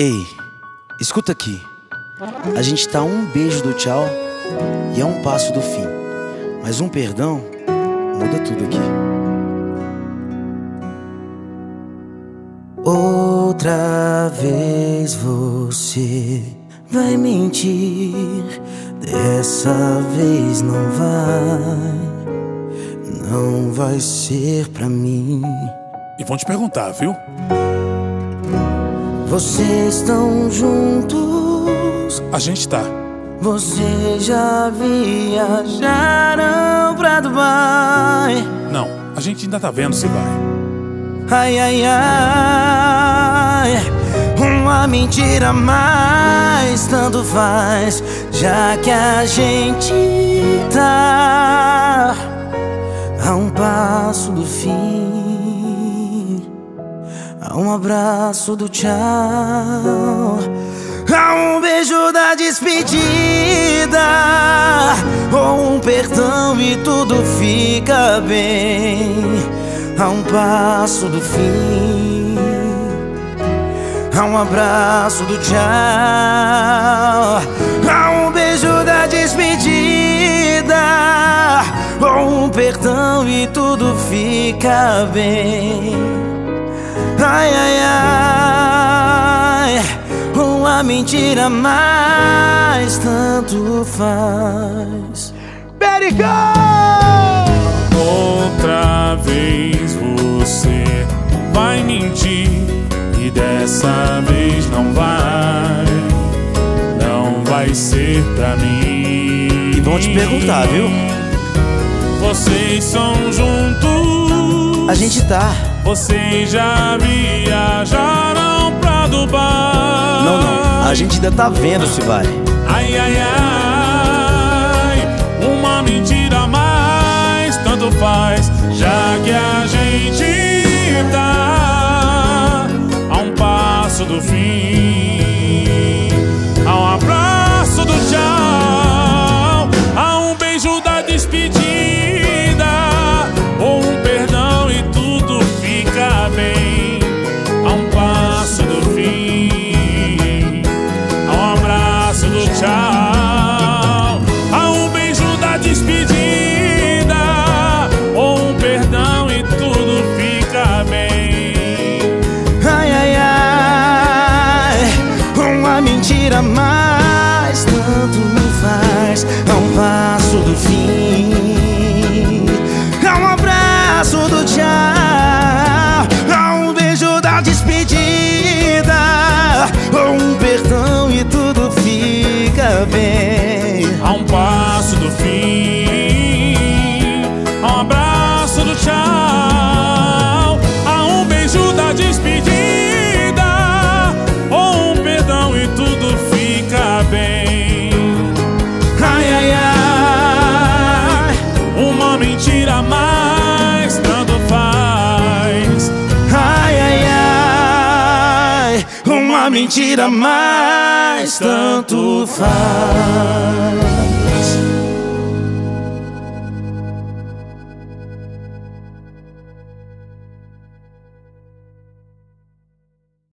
Ei, escuta aqui. A gente tá um beijo do tchau e é um passo do fim. Mas um perdão muda tudo aqui. Outra vez você vai mentir. Dessa vez não vai. Não vai ser pra mim. E vão te perguntar, viu? Vocês estão juntos? A gente tá. Vocês já viajaram pra Dubai? Não, a gente ainda tá vendo se vai. Ai, ai, ai, uma mentira a mais, tanto faz, já que a gente tá a um passo do fim. Há um abraço do tchau, há um beijo da despedida, ou um perdão e tudo fica bem. Há um passo do fim, há um abraço do tchau, há um beijo da despedida, ou um perdão e tudo fica bem. Ai, ai, ai, uma mentira a mais, tanto faz. Perigo! Outra vez você vai mentir e dessa vez não vai. Não vai ser pra mim. E vão te perguntar, viu? Vocês são juntos? A gente tá. Vocês já viajaram pra Dubai? Não, não, a gente ainda tá vendo se vai. Ai, ai, ai, uma mentira a mais, tanto faz, já que a gente tá a um passo do fim. Há um abraço do tchau, há um beijo da despedida, ou um perdão e tudo fica. Há um passo do fim, há um abraço do tchau, há um beijo da despedida, ou um perdão e tudo fica bem. Ai, ai, ai, uma mentira a mais, tanto faz, há um passo do fim, há um abraço do tchau, perdão e tudo fica bem. Há um passo do fim, há um abraço do tchau, há um beijo da despedida, ou um perdão e tudo fica bem. Ai, ai, ai, uma mentira a mais, tanto faz. Ai, ai, ai, uma mentira mais, tanto faz.